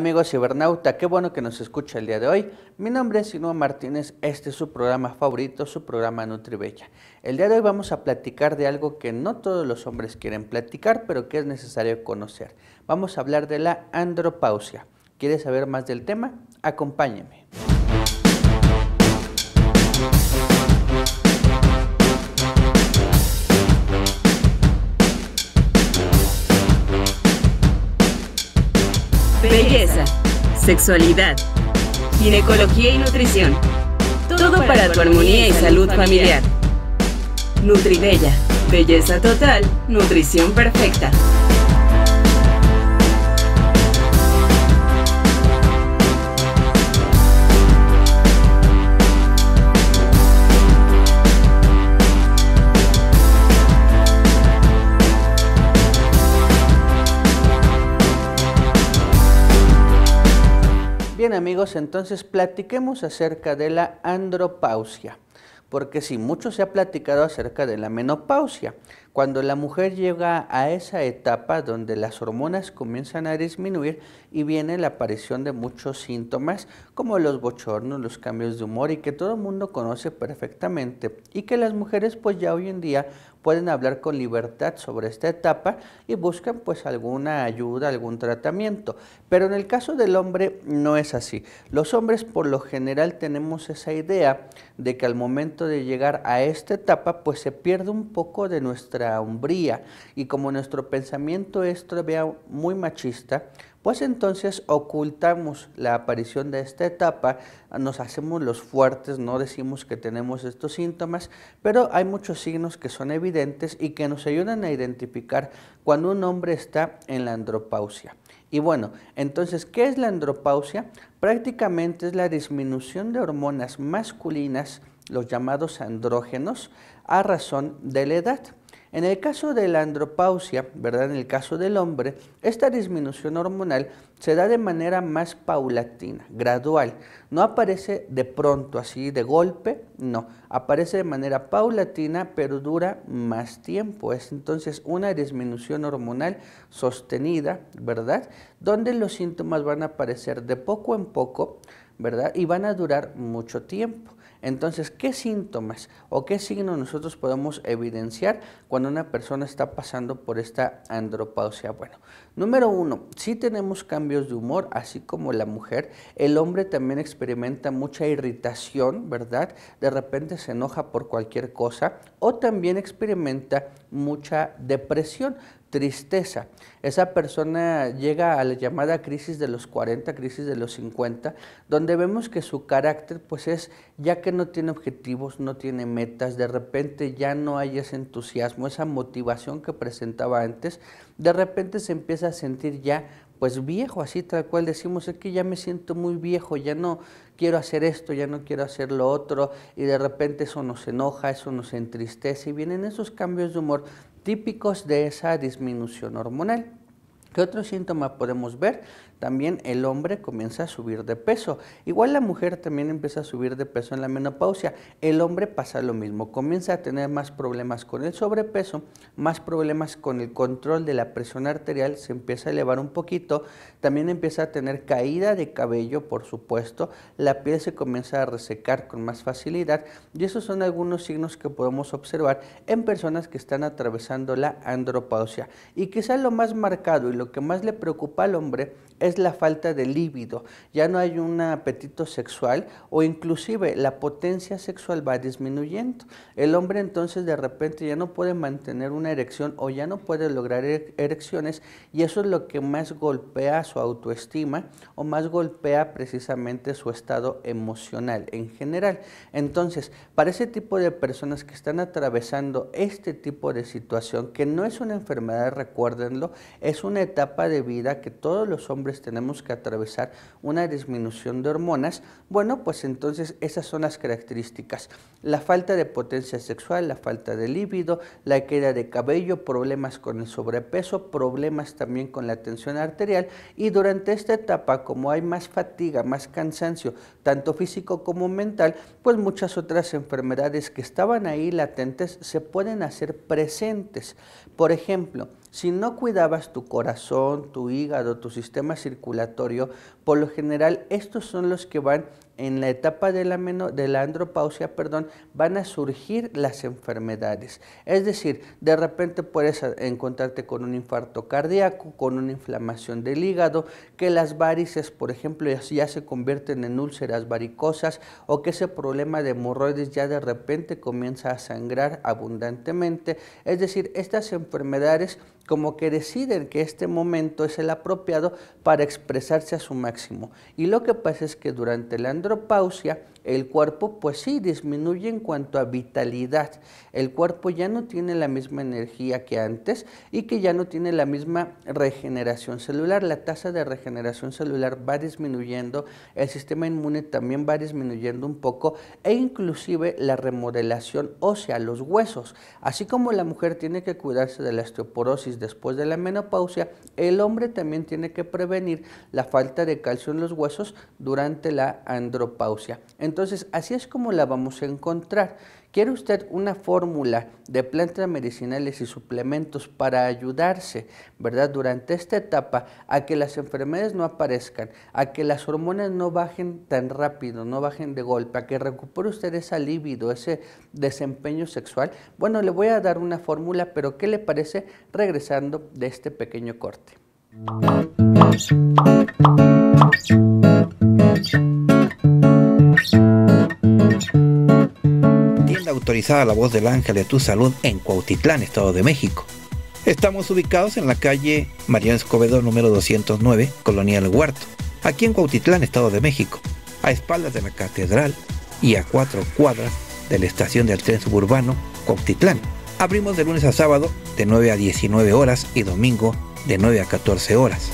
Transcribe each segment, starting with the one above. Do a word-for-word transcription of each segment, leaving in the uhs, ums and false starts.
Amigos cibernauta, qué bueno que nos escucha el día de hoy. Mi nombre es Sinuhé Martínez, este es su programa favorito, su programa Nutribella. El día de hoy vamos a platicar de algo que no todos los hombres quieren platicar, pero que es necesario conocer. Vamos a hablar de la andropausia. ¿Quieres saber más del tema? Acompáñame. Belleza, sexualidad, ginecología y nutrición. Todo para tu armonía y salud familiar. Nutribella, belleza total, nutrición perfecta. Bien amigos, entonces platiquemos acerca de la andropausia, porque sí, mucho se ha platicado acerca de la menopausia, cuando la mujer llega a esa etapa donde las hormonas comienzan a disminuir y viene la aparición de muchos síntomas como los bochornos, los cambios de humor y que todo el mundo conoce perfectamente y que las mujeres pues ya hoy en día pueden hablar con libertad sobre esta etapa y buscan pues alguna ayuda, algún tratamiento. Pero en el caso del hombre no es así. Los hombres por lo general tenemos esa idea de que al momento de llegar a esta etapa pues se pierde un poco de nuestra hombría y como nuestro pensamiento es todavía muy machista, pues entonces ocultamos la aparición de esta etapa, nos hacemos los fuertes, no decimos que tenemos estos síntomas, pero hay muchos signos que son evidentes y que nos ayudan a identificar cuando un hombre está en la andropausia. Y bueno, entonces, ¿qué es la andropausia? Prácticamente es la disminución de hormonas masculinas, los llamados andrógenos, a razón de la edad. En el caso de la andropausia, ¿verdad? En el caso del hombre, esta disminución hormonal se da de manera más paulatina, gradual. No aparece de pronto, así de golpe, no. Aparece de manera paulatina, pero dura más tiempo. Es entonces una disminución hormonal sostenida, ¿verdad? Donde los síntomas van a aparecer de poco en poco, ¿verdad? Y van a durar mucho tiempo. Entonces, ¿qué síntomas o qué signos nosotros podemos evidenciar cuando una persona está pasando por esta andropausia? Bueno, número uno, sí tenemos cambios de humor, así como la mujer, el hombre también experimenta mucha irritación, ¿verdad? De repente se enoja por cualquier cosa o también experimenta mucha depresión, tristeza. Esa persona llega a la llamada crisis de los cuarenta, crisis de los cincuenta, donde vemos que su carácter pues es ya que no tiene objetivos, no tiene metas, de repente ya no hay ese entusiasmo, esa motivación que presentaba antes, de repente se empieza a sentir ya pues viejo, así tal cual decimos, es que ya me siento muy viejo, ya no quiero hacer esto, ya no quiero hacer lo otro, y de repente eso nos enoja, eso nos entristece, y vienen esos cambios de humor típicos de esa disminución hormonal. ¿Qué otro síntoma podemos ver? También el hombre comienza a subir de peso. Igual la mujer también empieza a subir de peso en la menopausia. El hombre pasa lo mismo, comienza a tener más problemas con el sobrepeso, más problemas con el control de la presión arterial, se empieza a elevar un poquito, también empieza a tener caída de cabello, por supuesto, la piel se comienza a resecar con más facilidad y esos son algunos signos que podemos observar en personas que están atravesando la andropausia. Y quizá lo más marcado y lo que más le preocupa al hombre es la falta de líbido, ya no hay un apetito sexual o inclusive la potencia sexual va disminuyendo. El hombre entonces de repente ya no puede mantener una erección o ya no puede lograr erecciones y eso es lo que más golpea su autoestima o más golpea precisamente su estado emocional en general. Entonces, para ese tipo de personas que están atravesando este tipo de situación, que no es una enfermedad, recuérdenlo, es una etapa de vida que todos los hombres tenemos que atravesar una disminución de hormonas, bueno, pues entonces esas son las características. La falta de potencia sexual, la falta de líbido, la caída de cabello, problemas con el sobrepeso, problemas también con la tensión arterial y durante esta etapa, como hay más fatiga, más cansancio, tanto físico como mental, pues muchas otras enfermedades que estaban ahí latentes se pueden hacer presentes. Por ejemplo, Si no cuidabas tu corazón, tu hígado, tu sistema circulatorio, por lo general estos son los que van en la etapa de la, meno, de la andropausia, perdón, van a surgir las enfermedades. Es decir, de repente puedes encontrarte con un infarto cardíaco, con una inflamación del hígado, que las varices, por ejemplo, ya se convierten en úlceras varicosas, o que ese problema de hemorroides ya de repente comienza a sangrar abundantemente. Es decir, estas enfermedades como que deciden que este momento es el apropiado para expresarse a su máximo. Y lo que pasa es que durante la andropausia el cuerpo pues sí disminuye en cuanto a vitalidad. El cuerpo ya no tiene la misma energía que antes y que ya no tiene la misma regeneración celular. La tasa de regeneración celular va disminuyendo, el sistema inmune también va disminuyendo un poco, e inclusive la remodelación ósea, los huesos. Así como la mujer tiene que cuidarse de la osteoporosis después de la menopausia, el hombre también tiene que prevenir la falta de calcio en los huesos durante la andropausia. Entonces, así es como la vamos a encontrar. ¿Quiere usted una fórmula de plantas medicinales y suplementos para ayudarse, ¿verdad? durante esta etapa a que las enfermedades no aparezcan, a que las hormonas no bajen tan rápido, no bajen de golpe, a que recupere usted esa libido, ese desempeño sexual? Bueno, le voy a dar una fórmula, pero ¿qué le parece regresando de este pequeño corte? Tienda autorizada La Voz del Ángel de tu Salud en Cuautitlán, Estado de México. Estamos ubicados en la calle Mariano Escobedo número doscientos nueve, Colonia El Huerto, aquí en Cuautitlán, Estado de México, a espaldas de la Catedral y a cuatro cuadras de la estación del tren suburbano Cuautitlán. Abrimos de lunes a sábado de nueve a diecinueve horas y domingo de nueve a catorce horas.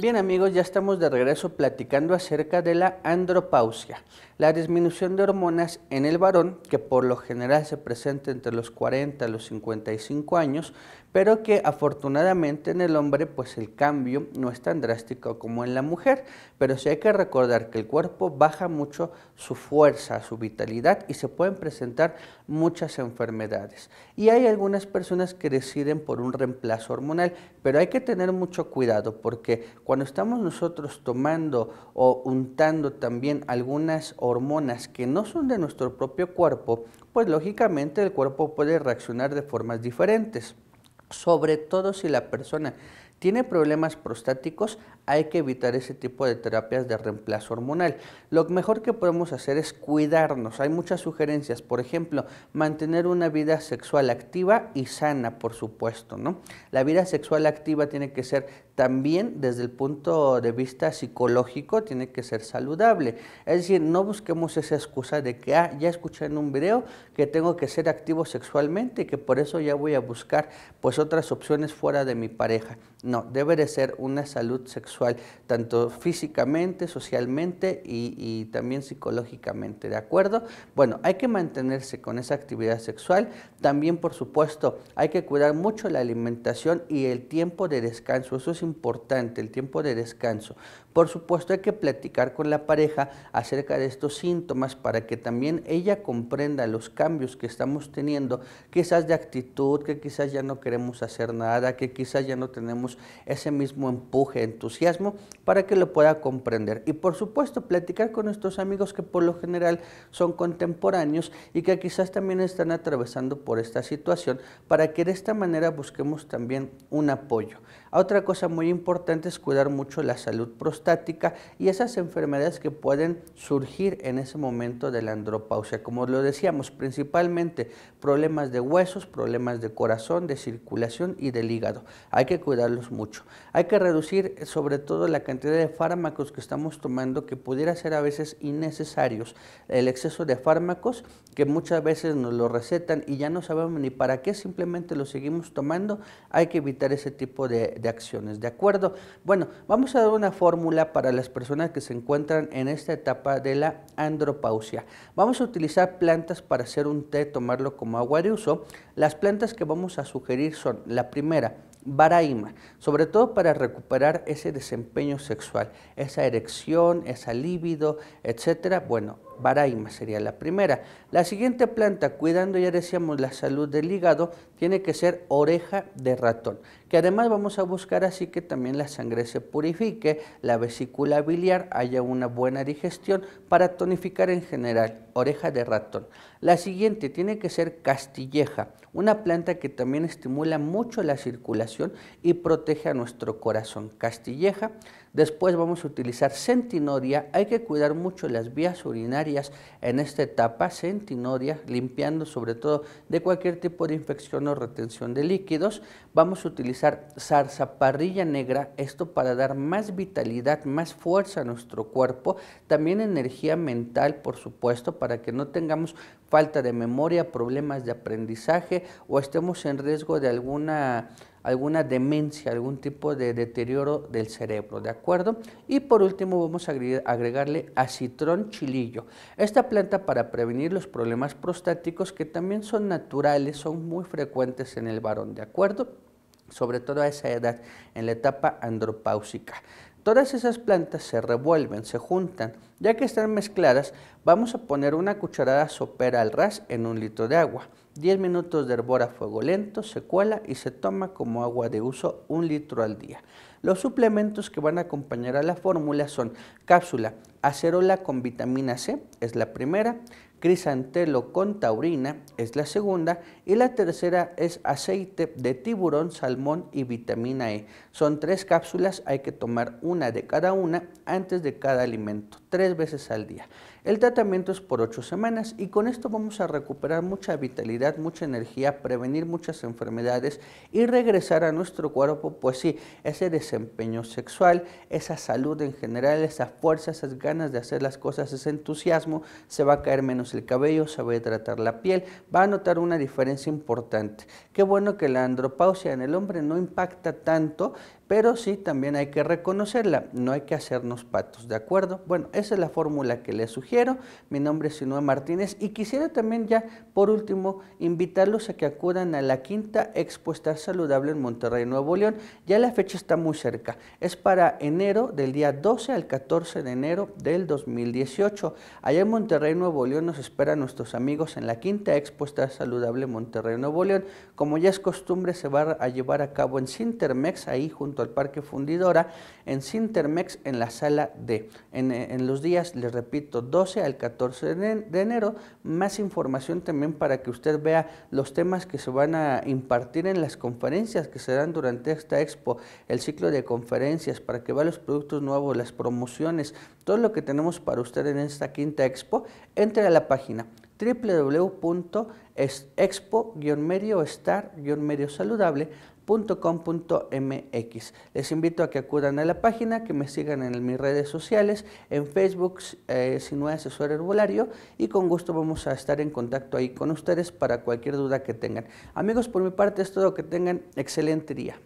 Bien, amigos, ya estamos de regreso platicando acerca de la andropausia, la disminución de hormonas en el varón, que por lo general se presenta entre los cuarenta y los cincuenta y cinco años, pero que afortunadamente en el hombre pues el cambio no es tan drástico como en la mujer, pero sí hay que recordar que el cuerpo baja mucho su fuerza, su vitalidad, y se pueden presentar muchas enfermedades. Y hay algunas personas que deciden por un reemplazo hormonal, pero hay que tener mucho cuidado, porque cuando estamos nosotros tomando o untando también algunas hormonas que no son de nuestro propio cuerpo, pues lógicamente el cuerpo puede reaccionar de formas diferentes. Sobre todo si la persona tiene problemas prostáticos, hay que evitar ese tipo de terapias de reemplazo hormonal. Lo mejor que podemos hacer es cuidarnos. Hay muchas sugerencias, por ejemplo, mantener una vida sexual activa y sana, por supuesto, ¿no? La vida sexual activa tiene que ser también desde el punto de vista psicológico, tiene que ser saludable. Es decir, no busquemos esa excusa de que ah, ya escuché en un video que tengo que ser activo sexualmente y que por eso ya voy a buscar pues otras opciones fuera de mi pareja. No, debe de ser una salud sexual, tanto físicamente, socialmente y, y también psicológicamente, ¿de acuerdo? Bueno, hay que mantenerse con esa actividad sexual. También, por supuesto, hay que cuidar mucho la alimentación y el tiempo de descanso. Eso es importante, el tiempo de descanso. Por supuesto, hay que platicar con la pareja acerca de estos síntomas para que también ella comprenda los cambios que estamos teniendo, quizás de actitud, que quizás ya no queremos hacer nada, que quizás ya no tenemos ese mismo empuje, entusiasmo, para que lo pueda comprender. Y por supuesto, platicar con nuestros amigos que por lo general son contemporáneos y que quizás también están atravesando por esta situación, para que de esta manera busquemos también un apoyo. Otra cosa muy importante es cuidar mucho la salud prostática y esas enfermedades que pueden surgir en ese momento de la andropausia. Como lo decíamos, principalmente problemas de huesos, problemas de corazón, de circulación y del hígado. Hay que cuidar mucho. Hay que reducir sobre todo la cantidad de fármacos que estamos tomando, que pudiera ser a veces innecesarios. El exceso de fármacos que muchas veces nos lo recetan y ya no sabemos ni para qué, simplemente lo seguimos tomando. Hay que evitar ese tipo de, de acciones, ¿de acuerdo? Bueno, vamos a dar una fórmula para las personas que se encuentran en esta etapa de la andropausia. Vamos a utilizar plantas para hacer un té, tomarlo como agua de uso. Las plantas que vamos a sugerir son la primera, Barahíma, sobre todo para recuperar ese desempeño sexual, esa erección, esa libido, etcétera. Bueno, Barahíma sería la primera. La siguiente planta, cuidando ya decíamos la salud del hígado, tiene que ser oreja de ratón, que además vamos a buscar así que también la sangre se purifique, la vesícula biliar, haya una buena digestión para tonificar en general, oreja de ratón. La siguiente tiene que ser castilleja, una planta que también estimula mucho la circulación y protege a nuestro corazón, castilleja. Después vamos a utilizar centinodia, hay que cuidar mucho las vías urinarias en esta etapa, centinodia, limpiando sobre todo de cualquier tipo de infección o retención de líquidos. Vamos a utilizar zarzaparrilla negra, esto para dar más vitalidad, más fuerza a nuestro cuerpo, también energía mental, por supuesto, para que no tengamos falta de memoria, problemas de aprendizaje o estemos en riesgo de alguna... alguna demencia, algún tipo de deterioro del cerebro, ¿de acuerdo? Y por último vamos a agregarle acitrón chilillo, esta planta para prevenir los problemas prostáticos que también son naturales, son muy frecuentes en el varón, ¿de acuerdo? Sobre todo a esa edad, en la etapa andropáusica. Todas esas plantas se revuelven, se juntan. Ya que están mezcladas, vamos a poner una cucharada sopera al ras en un litro de agua. diez minutos de hervor a fuego lento, se cuela y se toma como agua de uso, un litro al día. Los suplementos que van a acompañar a la fórmula son cápsula acerola con vitamina C, es la primera, crisantelo con taurina, es la segunda, y la tercera es aceite de tiburón, salmón y vitamina E. Son tres cápsulas, hay que tomar una de cada una antes de cada alimento, tres veces al día. El tratamiento es por ocho semanas y con esto vamos a recuperar mucha vitalidad, mucha energía, prevenir muchas enfermedades y regresar a nuestro cuerpo, pues sí, ese desempeño sexual, esa salud en general, esa fuerza, esas ganas de hacer las cosas, ese entusiasmo. Se va a caer menos el cabello, se va a hidratar la piel, va a notar una diferencia importante. Qué bueno que la andropausia en el hombre no impacta tanto, pero sí también hay que reconocerla, no hay que hacernos patos, ¿de acuerdo? Bueno, esa es la fórmula que les sugiero. Mi nombre es Sinuhé Martínez y quisiera también ya, por último, invitarlos a que acudan a la quinta Expo Estar Saludable en Monterrey, Nuevo León. Ya la fecha está muy cerca, es para enero, del día doce al catorce de enero del dos mil dieciocho. Allá en Monterrey, Nuevo León, nos esperan nuestros amigos en la quinta Expo Estar Saludable Monterrey, Nuevo León. Como ya es costumbre, se va a llevar a cabo en Cintermex, ahí junto al Parque Fundidora, en Cintermex, en la sala D, en, en los días, les repito, doce al catorce de enero. Más información también para que usted vea los temas que se van a impartir en las conferencias que se dan durante esta expo, el ciclo de conferencias, para que vea los productos nuevos, las promociones, todo lo que tenemos para usted en esta quinta expo. Entre a la página doble u doble u doble u punto expo guión medio estar guión medio saludable punto com punto m x. Les invito a que acudan a la página, que me sigan en mis redes sociales, en Facebook, eh, Sinuhé Asesor Herbolario, y con gusto vamos a estar en contacto ahí con ustedes para cualquier duda que tengan. Amigos, por mi parte es todo, que tengan excelente día.